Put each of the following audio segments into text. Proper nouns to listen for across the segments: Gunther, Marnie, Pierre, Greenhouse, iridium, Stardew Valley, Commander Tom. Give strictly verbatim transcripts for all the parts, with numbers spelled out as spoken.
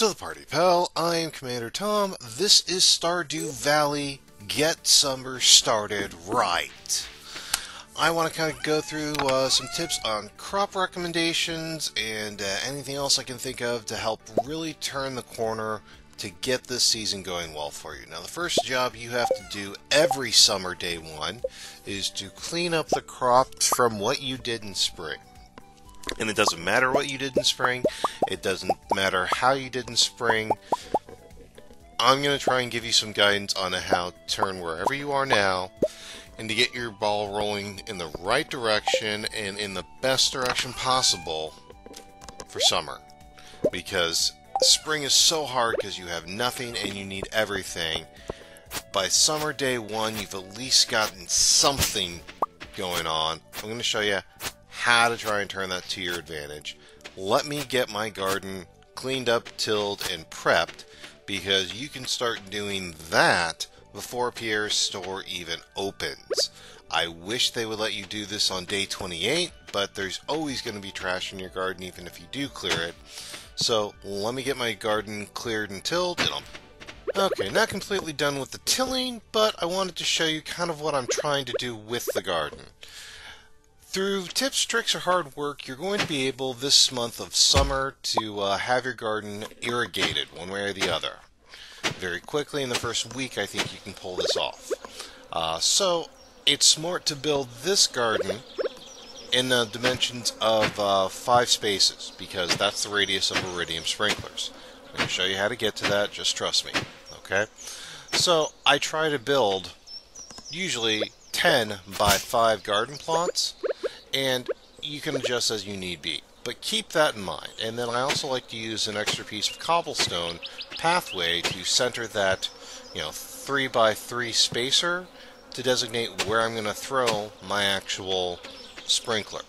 Welcome to the party, pal. I am Commander Tom. This is Stardew Valley. Get summer started right. I want to kind of go through uh, some tips on crop recommendations and uh, anything else I can think of to help really turn the corner to get this season going well for you. Now, the first job you have to do every summer day one is to clean up the crops from what you did in spring. And it doesn't matter what you did in spring, it doesn't matter how you did in spring. I'm going to try and give you some guidance on how to turn wherever you are now and to get your ball rolling in the right direction and in the best direction possible for summer. Because spring is so hard because you have nothing and you need everything. By summer day one, you've at least gotten something going on. I'm going to show you how to try and turn that to your advantage. Let me get my garden cleaned up, tilled, and prepped, because you can start doing that before Pierre's store even opens. I wish they would let you do this on day twenty-eight, but there's always going to be trash in your garden even if you do clear it. So let me get my garden cleared and tilled, and I'll... Okay, not completely done with the tilling, but I wanted to show you kind of what I'm trying to do with the garden. Through tips, tricks, or hard work, you're going to be able this month of summer to uh, have your garden irrigated one way or the other. Very quickly in the first week, I think you can pull this off. Uh, so it's smart to build this garden in the dimensions of uh, five spaces, because that's the radius of iridium sprinklers. I'm going to show you how to get to that, just trust me. Okay? So I try to build usually ten by five garden plots, and you can adjust as you need be, but keep that in mind. And then I also like to use an extra piece of cobblestone pathway to center that, you know, three by three spacer to designate where I'm going to throw my actual sprinkler.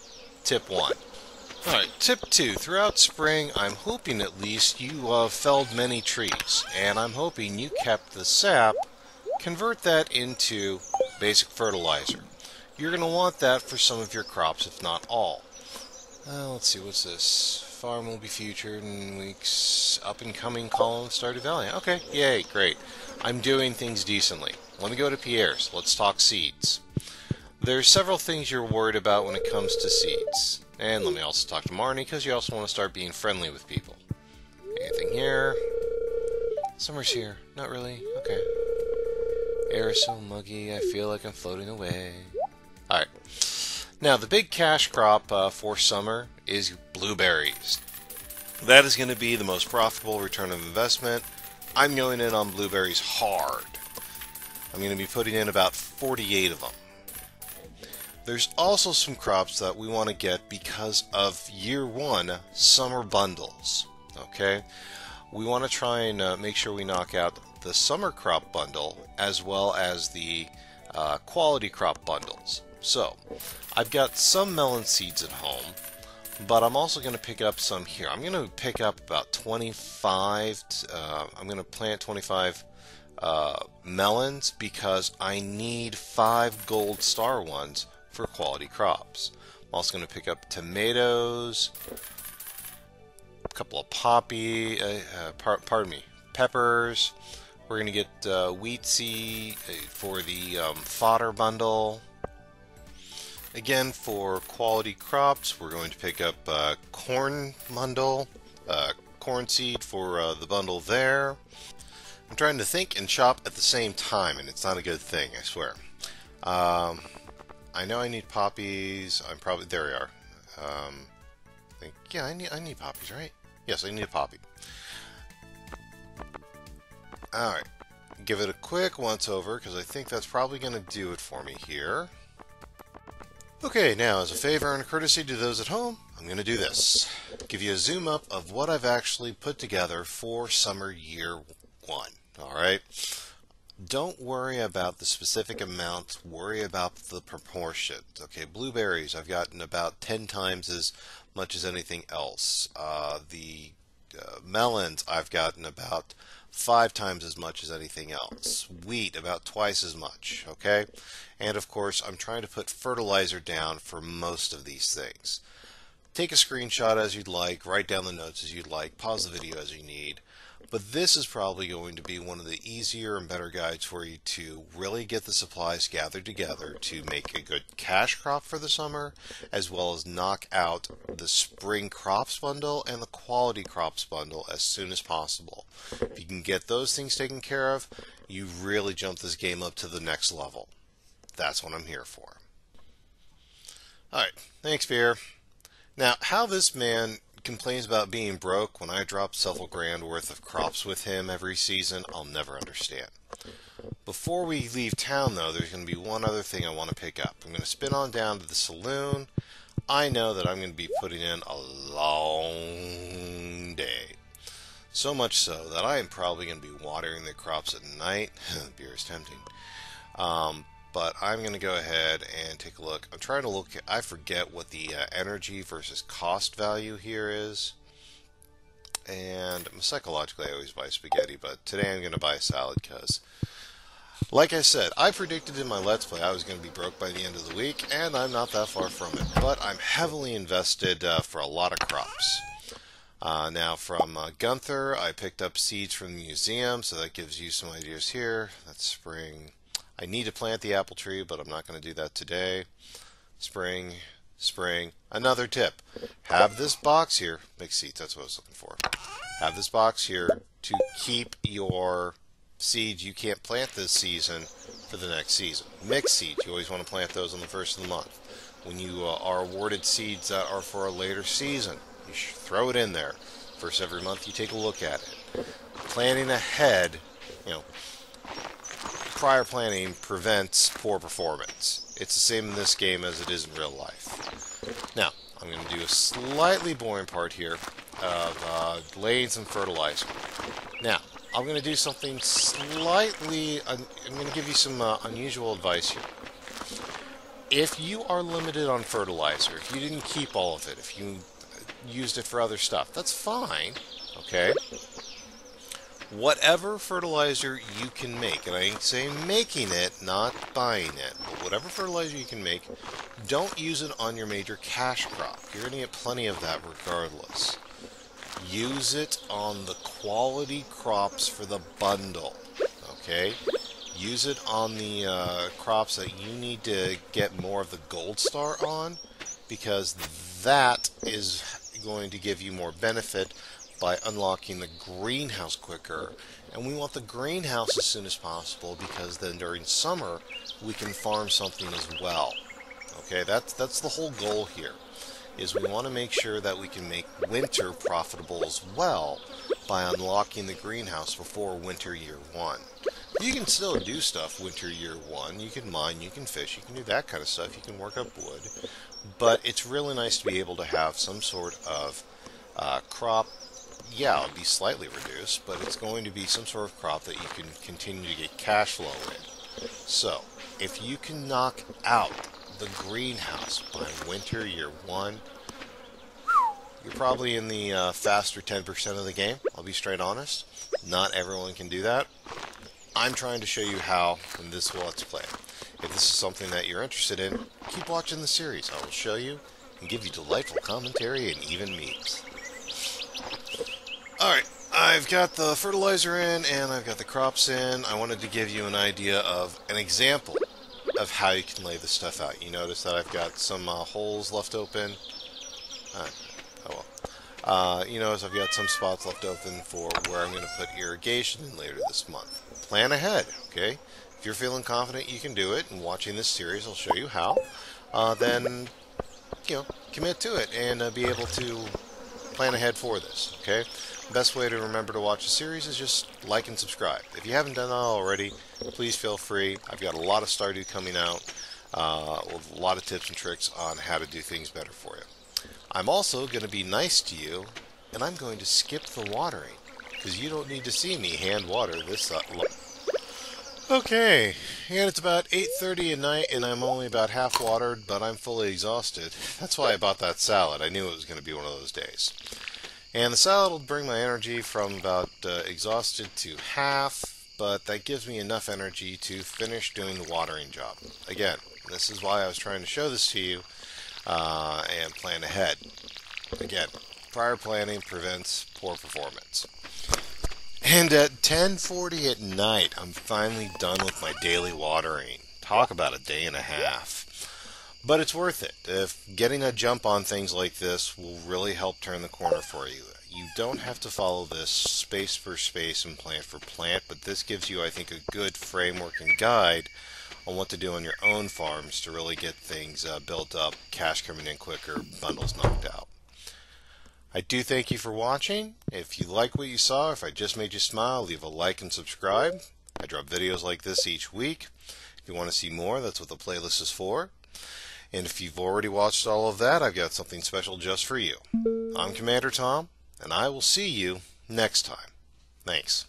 Tip one. All right, tip two. Throughout spring, I'm hoping at least you uh, felled many trees, and I'm hoping you kept the sap. Convert that into basic fertilizer. You're going to want that for some of your crops, if not all. Uh, let's see, what's this? Farm will be featured in weeks. Up and coming column, Stardew Valley. Okay, yay, great. I'm doing things decently. Let me go to Pierre's. Let's talk seeds. There's several things you're worried about when it comes to seeds. And let me also talk to Marnie, because you also want to start being friendly with people. Anything here? Summer's here. Not really. Okay. Air is so muggy, I feel like I'm floating away. Alright. Now, the big cash crop uh, for summer is blueberries. That is going to be the most profitable return of investment. I'm going in on blueberries hard. I'm going to be putting in about forty-eight of them. There's also some crops that we want to get because of year one summer bundles. Okay? We want to try and uh, make sure we knock out the summer crop bundle as well as the uh, quality crop bundles. So I've got some melon seeds at home, but I'm also going to pick up some here. I'm going to pick up about twenty-five. Uh, I'm going to plant twenty-five uh, melons because I need five gold star ones for quality crops. I'm also going to pick up tomatoes, a couple of poppy, uh, uh, par pardon me, peppers. We're going to get uh, wheat seed for the um, fodder bundle. Again, for quality crops, we're going to pick up uh, corn bundle, uh, corn seed for uh, the bundle there. I'm trying to think and shop at the same time, and it's not a good thing, I swear. Um, I know I need poppies. I'm probably there. We are. Um, I think yeah, I need I need poppies, right? Yes, I need a poppy. Alright, give it a quick once over, because I think that's probably going to do it for me here. Okay, now as a favor and a courtesy to those at home, I'm going to do this. Give you a zoom up of what I've actually put together for summer year one. Alright, don't worry about the specific amount, worry about the proportions. Okay, blueberries I've gotten about ten times as much as anything else. Uh, the uh, melons I've gotten about five times as much as anything else. Wheat about twice as much, okay? And of course, I'm trying to put fertilizer down for most of these things. Take a screenshot as you'd like, write down the notes as you'd like, pause the video as you need. But this is probably going to be one of the easier and better guides for you to really get the supplies gathered together to make a good cash crop for the summer, as well as knock out the spring crops bundle and the quality crops bundle as soon as possible. If you can get those things taken care of, you really jump this game up to the next level. That's what I'm here for. Alright, thanks Beer. Now, how this man complains about being broke when I drop several grand worth of crops with him every season, I'll never understand. Before we leave town though, there's going to be one other thing I want to pick up. I'm going to spin on down to the saloon. I know that I'm going to be putting in a long day. So much so that I am probably going to be watering the crops at night. Beer is tempting. Um, but I'm going to go ahead and take a look. I'm trying to look at, I forget what the uh, energy versus cost value here is. And psychologically I always buy spaghetti, but today I'm going to buy a salad because, like I said, I predicted in my Let's Play I was going to be broke by the end of the week, and I'm not that far from it. But I'm heavily invested uh, for a lot of crops. Uh, now from uh, Gunther, I picked up seeds from the museum, so that gives you some ideas here. That's spring. I need to plant the apple tree, but I'm not going to do that today. Spring, spring. Another tip. Have this box here. Make seeds, that's what I was looking for. Have this box here to keep your seeds you can't plant this season for the next season. Mixed seeds, you always want to plant those on the first of the month. When you uh, are awarded seeds that are for a later season, you should throw it in there. First every month you take a look at it. Planting ahead, you know, prior planning prevents poor performance. It's the same in this game as it is in real life. Now, I'm going to do a slightly boring part here of uh, laying some fertilizer. Now, I'm going to do something slightly... I'm going to give you some uh, unusual advice here. If you are limited on fertilizer, if you didn't keep all of it, if you used it for other stuff, that's fine, okay? Whatever fertilizer you can make, and I ain't saying making it, not buying it, but whatever fertilizer you can make, don't use it on your major cash crop. You're going to get plenty of that regardless. Use it on the quality crops for the bundle, okay? Use it on the uh, crops that you need to get more of the gold star on, because that is going to give you more benefit by unlocking the greenhouse quicker, and we want the greenhouse as soon as possible because then during summer we can farm something as well. Okay, that's that's the whole goal here, is we want to make sure that we can make winter profitable as well by unlocking the greenhouse before winter year one. You can still do stuff winter year one. You can mine, you can fish, you can do that kind of stuff, you can work up wood, but it's really nice to be able to have some sort of uh, crop. Yeah, it'll be slightly reduced, but it's going to be some sort of crop that you can continue to get cash flow in. So, if you can knock out the greenhouse by winter year one, you're probably in the uh, faster ten percent of the game, I'll be straight honest. Not everyone can do that. I'm trying to show you how in this Let's Play. If this is something that you're interested in, keep watching the series. I will show you and give you delightful commentary and even memes. Alright, I've got the fertilizer in, and I've got the crops in. I wanted to give you an idea of an example of how you can lay this stuff out. You notice that I've got some uh, holes left open. Uh, oh well. Uh, you notice I've got some spots left open for where I'm going to put irrigation later this month. Plan ahead, okay? If you're feeling confident you can do it, and watching this series will show you how, uh, then, you know, commit to it and uh, be able to plan ahead for this, okay? Best way to remember to watch a series is just like and subscribe. If you haven't done that already, please feel free. I've got a lot of Stardew coming out, uh, with a lot of tips and tricks on how to do things better for you. I'm also going to be nice to you, and I'm going to skip the watering, because you don't need to see me hand water this uh, Okay, and it's about eight thirty at night, and I'm only about half watered, but I'm fully exhausted. That's why I bought that salad. I knew it was going to be one of those days. And the salad will bring my energy from about uh, exhausted to half, but that gives me enough energy to finish doing the watering job. Again, this is why I was trying to show this to you, uh, and plan ahead. Again, prior planning prevents poor performance. And at ten forty at night, I'm finally done with my daily watering. Talk about a day and a half. But it's worth it. If getting a jump on things like this will really help turn the corner for you. You don't have to follow this space for space and plant for plant, but this gives you, I think, a good framework and guide on what to do on your own farms to really get things uh, built up, cash coming in quicker, bundles knocked out. I do thank you for watching. If you like what you saw, if I just made you smile, leave a like and subscribe. I drop videos like this each week. If you want to see more, that's what the playlist is for. And if you've already watched all of that, I've got something special just for you. I'm Commander Tom, and I will see you next time. Thanks.